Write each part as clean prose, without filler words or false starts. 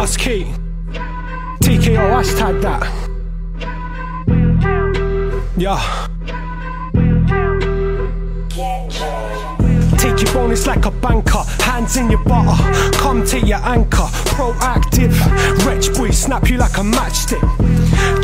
House Key. TKO, hashtag that. Yeah. Take your bonus like a banker, hands in your butter, come take your anchor, proactive, wretch boy, snap you like a matchstick.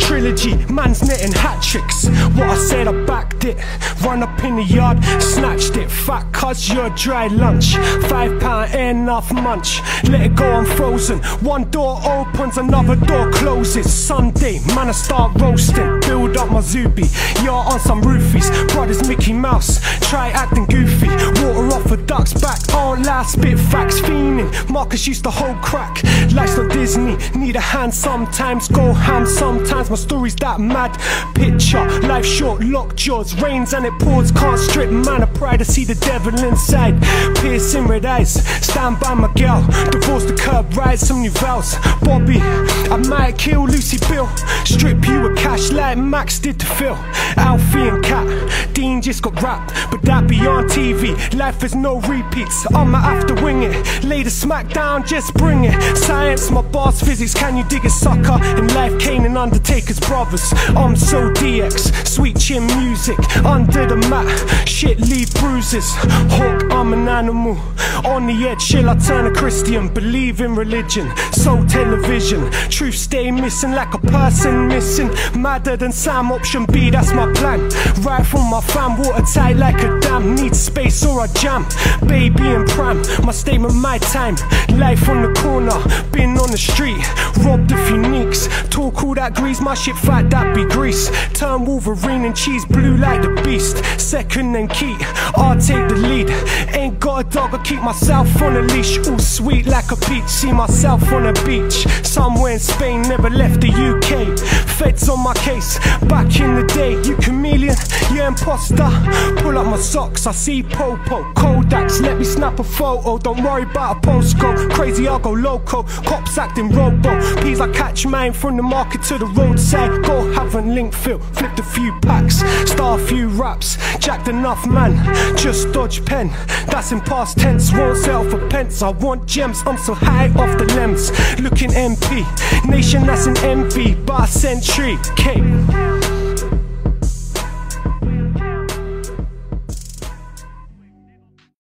Trilogy, man's knitting hat tricks, what I said I backed it, run up in the yard, snatched it, fat cuz you're dry lunch, £5 ain't enough munch, let it go, I'm frozen, one door opens, another door closes, Sunday, man I start roasting, build up my Zuby, you're on some roofies, brothers Mickey Mouse, try acting goofy, water off a duck's back, all last spit facts, fiending, Marcus used to hold crack, life's not Disney, need a hand sometimes, go ham sometimes, my story's that mad, picture, life short, lock jaws, rains and it pours, can't strip, man of pride, I see the devil inside, piercing red eyes, stand by my girl, divorce the curb, ride some new vows, Bobby, I might kill Lucy Bill, strip you of cash like Max did to Phil, Alfie and Cat, Dean just got rapped, but that be on TV, life is no repeats, I'ma have to wing it, lay the smack down, just bring it, science, my boss, physics, can you dig it sucker, in life Kane and Undertaker's brothers, I'm so DX, sweet chin music, under the mat, shit leave bruises, hook, I'm an animal, on the edge, shall I turn a Christian, believe in religion, so television, truth stay missing like a person missing, madder than Sam, option B, that's my plan, right from my fam, watertight like a dam, need space or I jam, baby and pram, my statement, my time, life on the corner, been on the street, robbed a few nicks, talk all that grease, my shit fat, that be grease, turn Wolverine and cheese, blue like the beast, second and keep, I'll take the lead, ain't got a dog, I keep myself on a leash, all sweet like a peach, see myself on a beach, somewhere in Spain, never left the UK, feds on my case, back in the day, you chameleon, you imposter, pull up my socks, I see Popo, Kodaks, let me snap a photo, don't worry about a postcode, crazy I'll go loco, cops acting robo, peas I catch mine from the market to the roadside, go have a link fill, flipped a few packs, star a few raps, jacked enough man, just dodge pen, that's in past tense, won't sell for pence, I want gems, I'm so high off the lens, looking MP, nation that's an envy, by a century, cake.